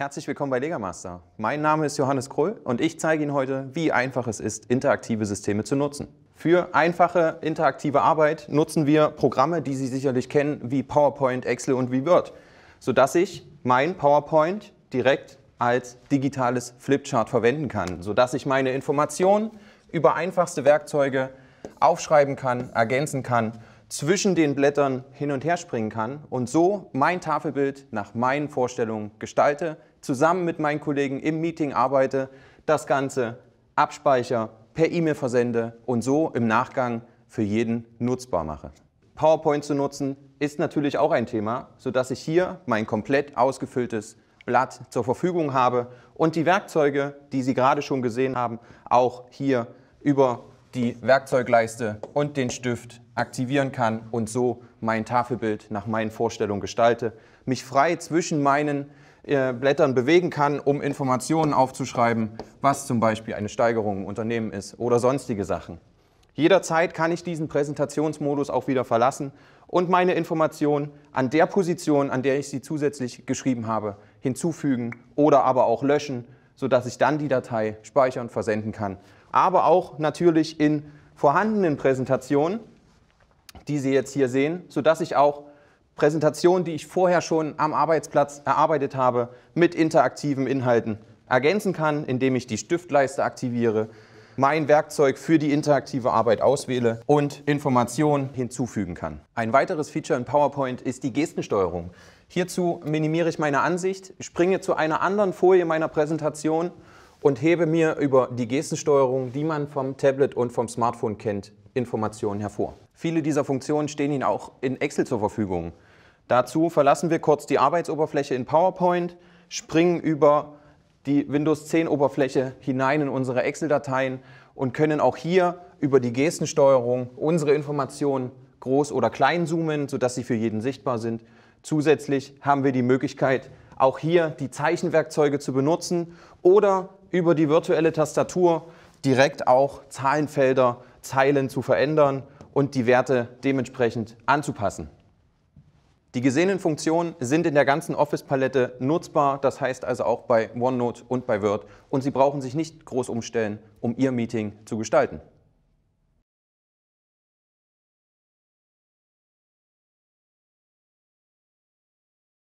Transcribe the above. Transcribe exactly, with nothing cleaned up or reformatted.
Herzlich willkommen bei Legamaster. Mein Name ist Johannes Kroll und ich zeige Ihnen heute, wie einfach es ist, interaktive Systeme zu nutzen. Für einfache, interaktive Arbeit nutzen wir Programme, die Sie sicherlich kennen, wie PowerPoint, Excel und wie Word, sodass ich mein PowerPoint direkt als digitales Flipchart verwenden kann, sodass ich meine Informationen über einfachste Werkzeuge aufschreiben kann, ergänzen kann, zwischen den Blättern hin und her springen kann und so mein Tafelbild nach meinen Vorstellungen gestalte, zusammen mit meinen Kollegen im Meeting arbeite, das Ganze abspeichere, per E-Mail versende und so im Nachgang für jeden nutzbar mache. PowerPoint zu nutzen ist natürlich auch ein Thema, sodass ich hier mein komplett ausgefülltes Blatt zur Verfügung habe und die Werkzeuge, die Sie gerade schon gesehen haben, auch hier über die Werkzeugleiste und den Stift aktivieren kann und so mein Tafelbild nach meinen Vorstellungen gestalte, mich frei zwischen meinen äh, Blättern bewegen kann, um Informationen aufzuschreiben, was zum Beispiel eine Steigerung im Unternehmen ist oder sonstige Sachen. Jederzeit kann ich diesen Präsentationsmodus auch wieder verlassen und meine Informationen an der Position, an der ich sie zusätzlich geschrieben habe, hinzufügen oder aber auch löschen, sodass ich dann die Datei speichern und versenden kann. Aber auch natürlich in vorhandenen Präsentationen, die Sie jetzt hier sehen, sodass ich auch Präsentationen, die ich vorher schon am Arbeitsplatz erarbeitet habe, mit interaktiven Inhalten ergänzen kann, indem ich die Stiftleiste aktiviere, mein Werkzeug für die interaktive Arbeit auswähle und Informationen hinzufügen kann. Ein weiteres Feature in PowerPoint ist die Gestensteuerung. Hierzu minimiere ich meine Ansicht, springe zu einer anderen Folie meiner Präsentation und hebe mir über die Gestensteuerung, die man vom Tablet und vom Smartphone kennt, Informationen hervor. Viele dieser Funktionen stehen Ihnen auch in Excel zur Verfügung. Dazu verlassen wir kurz die Arbeitsoberfläche in PowerPoint, springen über die Windows zehn Oberfläche hinein in unsere Excel-Dateien und können auch hier über die Gestensteuerung unsere Informationen groß oder klein zoomen, sodass sie für jeden sichtbar sind. Zusätzlich haben wir die Möglichkeit, auch hier die Zeichenwerkzeuge zu benutzen oder über die virtuelle Tastatur direkt auch Zahlenfelder, Zeilen zu verändern und die Werte dementsprechend anzupassen. Die gesehenen Funktionen sind in der ganzen Office-Palette nutzbar, das heißt also auch bei OneNote und bei Word, und Sie brauchen sich nicht groß umstellen, um Ihr Meeting zu gestalten.